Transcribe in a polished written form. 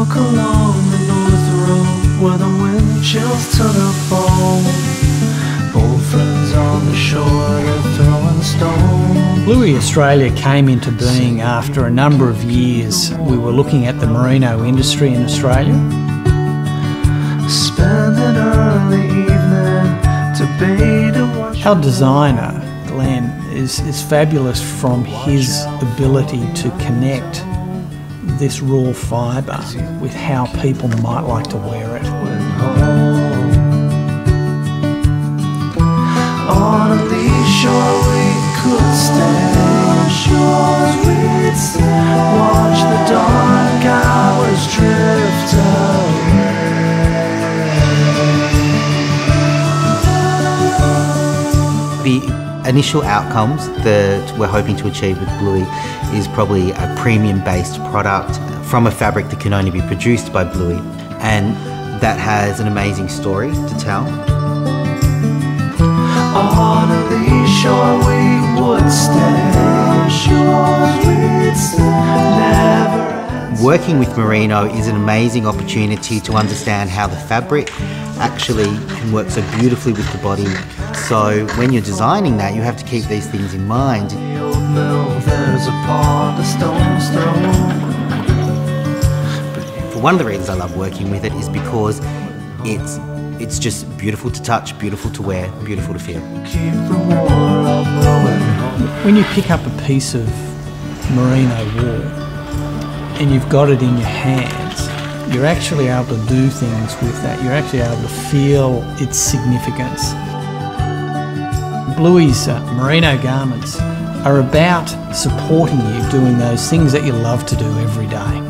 walk along the north road where the wind chills to the bone. Old friends on the shore are throwing stones. Bluey Australia came into being after a number of years. We were looking at the merino industry in Australia. Spend an early evening to watch. Our designer, Glenn, is fabulous from his ability to connect this raw fibre with how people might like to wear it. On these shores we could stay, watch the dark hours drift away. The initial outcomes that we're hoping to achieve with Bluey is probably a premium-based product from a fabric that can only be produced by Bluey, and that has an amazing story to tell. On the shore we would stay. Working with merino is an amazing opportunity to understand how the fabric actually can work so beautifully with the body. So when you're designing that, you have to keep these things in mind. One of the reasons I love working with it is because it's just beautiful to touch, beautiful to wear, beautiful to feel. When you pick up a piece of merino wool and you've got it in your hands, you're actually able to do things with that. You're actually able to feel its significance. Bluey's merino garments are about supporting you doing those things that you love to do every day.